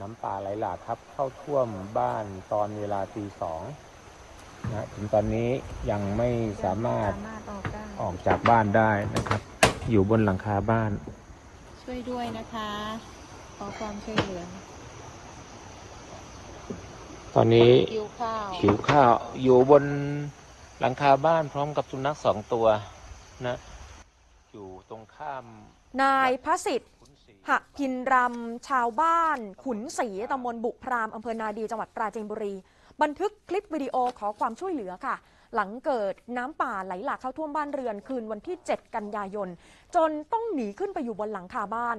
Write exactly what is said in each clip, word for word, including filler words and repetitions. น้ำป่าไหลหลากครับเข้าท่วมบ้านตอนเวลาตีสองนะถึงตอนนี้ยังไม่สามารถออกจากบ้านได้นะครับอยู่บนหลังคาบ้านช่วยด้วยนะคะขอความช่วยเหลือตอนนี้หิวข้าวหิวข้าวอยู่บนหลังคาบ้านพร้อมกับสุนัขสองตัวนะอยู่ตรงข้ามนายพระสิทธิ์หะพินรำชาวบ้านขุนศรีตำบลบุพรามอำเภอนาดีจังหวัดปราจีนบุรีบันทึกคลิปวิดีโอขอความช่วยเหลือค่ะหลังเกิดน้ำป่าไหลหลากเข้าท่วมบ้านเรือนคืนวันที่เจ็ดกันยายนจนต้องหนีขึ้นไปอยู่บนหลังคาบ้าน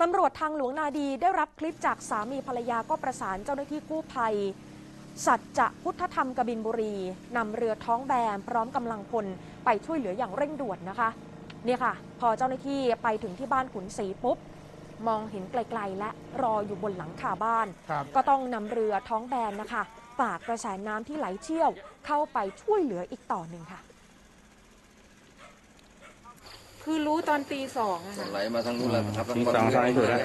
ตำรวจทางหลวงนาดีได้รับคลิปจากสามีภรรยาก็ประสานเจ้าหน้าที่กู้ภัยสัจจะพุทธธรรมกบินบุรีนำเรือท้องแบมพร้อมกำลังพลไปช่วยเหลืออย่างเร่งด่วนนะคะเนี่ยค่ะพอเจ้าหน้าที่ไปถึงที่บ้านขุนศรีปุ๊บมองเห็นไกลๆและรออยู่บนหลังคาบ้านก็ต้องนำเรือท้องแบนนะคะฝ่ากระแสน้ำที่ไหลเชี่ยวเข้าไปช่วยเหลืออีกต่อหนึ่งค่ะคือรู้ตอนตีสองอะค่ะไหลมาทางนู้นแล้วครับตีสองซ้ายสุดแล้ว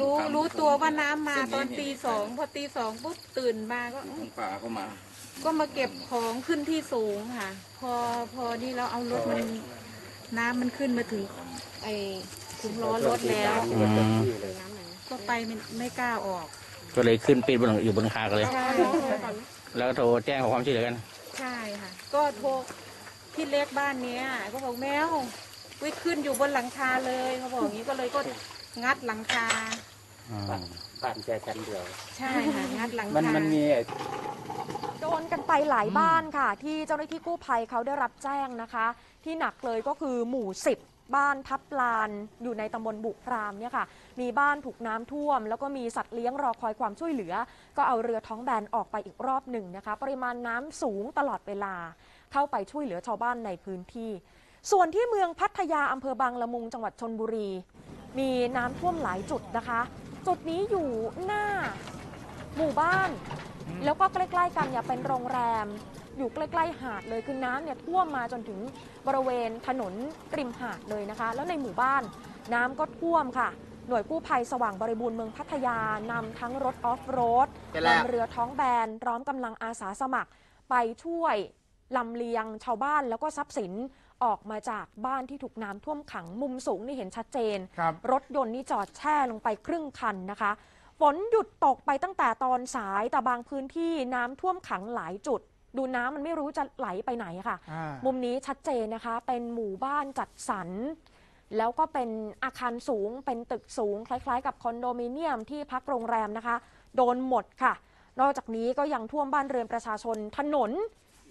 รู้รู้ตัวว่าน้ำมาตอนตีสองพอตีสองปุ๊บตื่นมาก็ป่าเข้ามาก็มาเก็บของขึ้นที่สูงค่ะพอพอนี่เราเอารถมันน้ำมันขึ้นมาถึงไอ้ถึงล้อรถแล้วก็ไปไม่กล้าออกก็เลยขึ้นปีนบนอยู่บนคากันเลยแล้วโทรแจ้งขอความช่วยเหลือกันใช่ค่ะก็โทรพี่เล็กบ้านเนี้ยก็บอกแมวไปขึ้นอยู่บนหลังคาเลยเขาบอกอย่างนี้ก็เลยก็งัดหลังคาบ้านแจกันเดียวใช่ค่ะงัดหลังคามันมันมีโดนกันไปหลายบ้านค่ะที่เจ้าหน้าที่กู้ภัยเขาได้รับแจ้งนะคะที่หนักเลยก็คือหมู่สิบบ้านทับลานอยู่ในตำบลบุพรามเนี่ยค่ะมีบ้านถูกน้ำท่วมแล้วก็มีสัตว์เลี้ยงรอคอยความช่วยเหลือก็เอาเรือท้องแบนออกไปอีกรอบหนึ่งนะคะปริมาณน้ำสูงตลอดเวลาเข้าไปช่วยเหลือชาวบ้านในพื้นที่ส่วนที่เมืองพัทยาอำเภอบางละมุงจังหวัดชลบุรีมีน้ำท่วมหลายจุดนะคะจุดนี้อยู่หน้าหมู่บ้านแล้วก็ใกล้ๆกันเนี่ยเป็นโรงแรมอยู่ใกล้ๆหาดเลยคือน้ำเนี่ยท่วมมาจนถึงบริเวณถนนริมหาดเลยนะคะแล้วในหมู่บ้านน้ำก็ท่วมค่ะหน่วยกู้ภัยสว่างบริบูรณ์เมืองพัทยานำทั้งรถออฟโรดนำเรือท้องแบนพร้อมกำลังอาสาสมัครไปช่วยลำเลียงชาวบ้านแล้วก็ทรัพย์สินออกมาจากบ้านที่ถูกน้ำท่วมขังมุมสูงนี่เห็นชัดเจน ร, รถยนต์นี่จอดแช่ลงไปครึ่งคันนะคะฝนหยุดตกไปตั้งแต่ตอนสายแต่บางพื้นที่น้ำท่วมขังหลายจุดดูน้ำมันไม่รู้จะไหลไปไหนค่ะมุมนี้ชัดเจนนะคะเป็นหมู่บ้านจัดสรรแล้วก็เป็นอาคารสูงเป็นตึกสูงคล้ายๆกับคอนโดมิเนียมที่พักโรงแรมนะคะโดนหมดค่ะนอกจากนี้ก็ยังท่วมบ้านเรือนประชาชนถนน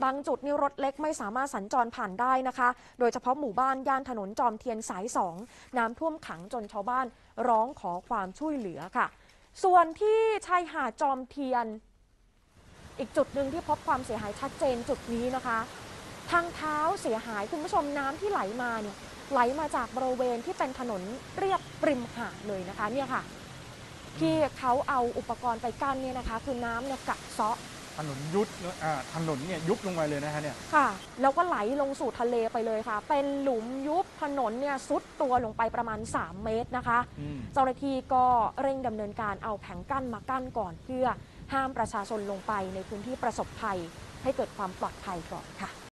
บางจุดนี่รถเล็กไม่สามารถสัญจรผ่านได้นะคะโดยเฉพาะหมู่บ้านย่านถนนจอมเทียนสายสองน้ำท่วมขังจนชาวบ้านร้องขอความช่วยเหลือค่ะส่วนที่ชายหาดจอมเทียนอีกจุดหนึ่งที่พบความเสียหายชัดเจนจุดนี้นะคะทางเท้าเสียหายคุณผู้ชมน้ำที่ไหลมาเนี่ยไหลมาจากบริเวณที่เป็นถนนเรียบริมหาดเลยนะคะเนี่ยค่ะที่เขาเอาอุปกรณ์ไปกั้นเนี่ยนะคะคือน้ำเนี่ยกัดเซาะถนนยุบถนนเนี่ยยุบลงไปเลยนะคะเนี่ยค่ะแล้วก็ไหลลงสู่ทะเลไปเลยค่ะเป็นหลุมยุบถนนเนี่ยซุดตัวลงไปประมาณสามเมตรนะคะเจ้าหน้าที่ก็เร่งดำเนินการเอาแผงกั้นมากั้นก่อนเพื่อห้ามประชาชนลงไปในพื้นที่ประสบภัยให้เกิดความปลอดภัยก่อนค่ะ